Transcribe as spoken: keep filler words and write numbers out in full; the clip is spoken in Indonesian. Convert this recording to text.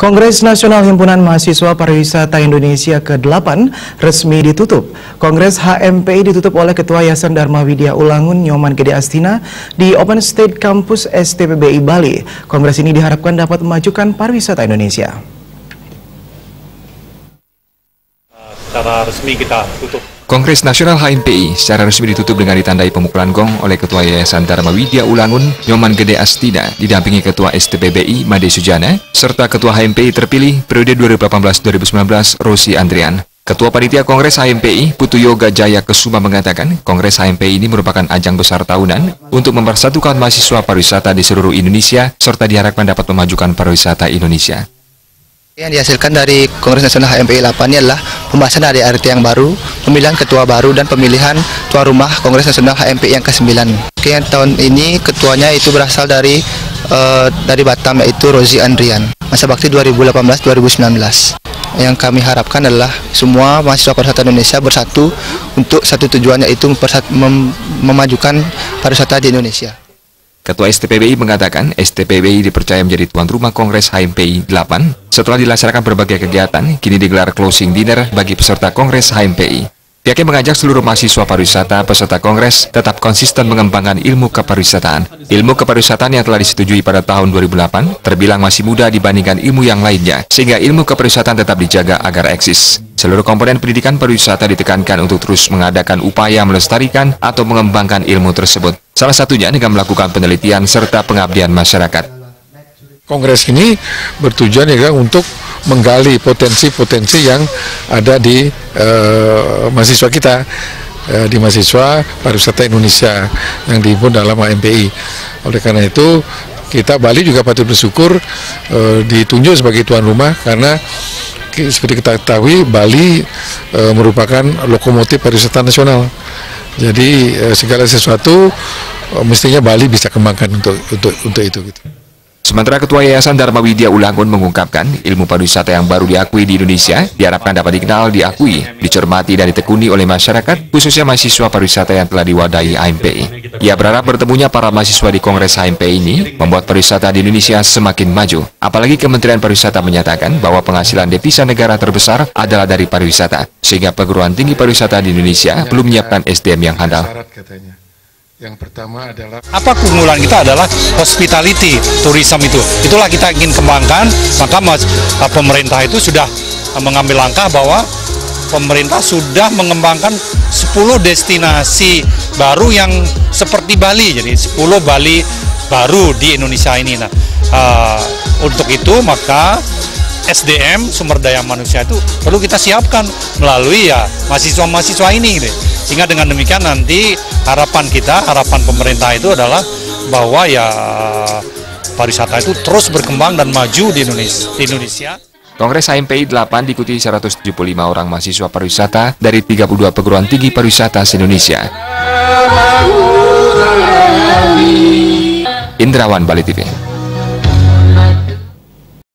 Kongres Nasional Himpunan Mahasiswa Pariwisata Indonesia ke delapan resmi ditutup. Kongres H M P I ditutup oleh Ketua Yayasan Dharma Widya Ulangun Nyoman Gede Astina di Open State Campus S T P B I Bali. Kongres ini diharapkan dapat memajukan pariwisata Indonesia. Secara resmi kita tutup. Kongres Nasional H M P I secara resmi ditutup dengan ditandai pemukulan gong oleh Ketua Yayasan Dharma Widya Ulangun Nyoman Gede Astina didampingi Ketua S T P B I Made Sujana serta Ketua H M P I terpilih periode dua ribu delapan belas dua ribu sembilan belas Rozi Andrian. Ketua Panitia Kongres H M P I Putu Yoga Jaya Kesuma mengatakan Kongres H M P I ini merupakan ajang besar tahunan untuk mempersatukan mahasiswa pariwisata di seluruh Indonesia serta diharapkan dapat memajukan pariwisata Indonesia. Yang dihasilkan dari Kongres Nasional H M P I delapan ini adalah pembahasan dari R T yang baru, pemilihan ketua baru, dan pemilihan tuan rumah Kongres Nasional H M P I yang ke sembilan. Yang tahun ini ketuanya itu berasal dari uh, dari Batam, yaitu Rozi Andrian, masa bakti dua ribu delapan belas dua ribu sembilan belas. Yang kami harapkan adalah semua mahasiswa pariwisata Indonesia bersatu untuk satu tujuan, yaitu mem memajukan pariwisata di Indonesia. Ketua S T P B I mengatakan S T P B I dipercaya menjadi tuan rumah Kongres H M P I delapan. Setelah dilaksanakan berbagai kegiatan, kini digelar closing dinner bagi peserta Kongres H M P I. Pihaknya mengajak seluruh mahasiswa pariwisata peserta Kongres tetap konsisten mengembangkan ilmu kepariwisataan. Ilmu kepariwisataan yang telah disetujui pada tahun dua ribu delapan terbilang masih muda dibandingkan ilmu yang lainnya, sehingga ilmu kepariwisataan tetap dijaga agar eksis. Seluruh komponen pendidikan pariwisata ditekankan untuk terus mengadakan upaya melestarikan atau mengembangkan ilmu tersebut. Salah satunya dengan melakukan penelitian serta pengabdian masyarakat. Kongres ini bertujuan ya untuk menggali potensi-potensi yang ada di eh, mahasiswa kita, eh, di mahasiswa pariwisata Indonesia yang dihimpun dalam H M P I. Oleh karena itu, kita Bali juga patut bersyukur eh, ditunjuk sebagai tuan rumah karena seperti kita ketahui Bali eh, merupakan lokomotif pariwisata nasional. Jadi segala sesuatu mestinya Bali bisa kembangkan untuk untuk untuk itu. Gitu. Sementara Ketua Yayasan Dharma Widya Ulangun mengungkapkan ilmu pariwisata yang baru diakui di Indonesia diharapkan dapat dikenal, diakui, dicermati dan ditekuni oleh masyarakat khususnya mahasiswa pariwisata yang telah diwadahi H M P I. Ia berharap bertemunya para mahasiswa di Kongres H M P I ini membuat pariwisata di Indonesia semakin maju. Apalagi Kementerian Pariwisata menyatakan bahwa penghasilan devisa negara terbesar adalah dari pariwisata, sehingga perguruan tinggi pariwisata di Indonesia belum menyiapkan S D M yang handal. Yang pertama adalah apa keunggulan kita adalah hospitality, tourism itu. Itulah kita ingin kembangkan, maka mas, pemerintah itu sudah mengambil langkah bahwa pemerintah sudah mengembangkan sepuluh destinasi baru yang seperti Bali. Jadi sepuluh Bali baru di Indonesia ini. Nah, uh, untuk itu maka S D M, sumber daya manusia itu perlu kita siapkan melalui ya mahasiswa-mahasiswa ini. Gitu. Sehingga dengan demikian nanti harapan kita, harapan pemerintah itu adalah bahwa ya pariwisata itu terus berkembang dan maju di Indonesia. Kongres H M P I delapan diikuti seratus tujuh puluh lima orang mahasiswa pariwisata dari tiga puluh dua perguruan tinggi pariwisata se-Indonesia. Indrawan, Bali T V.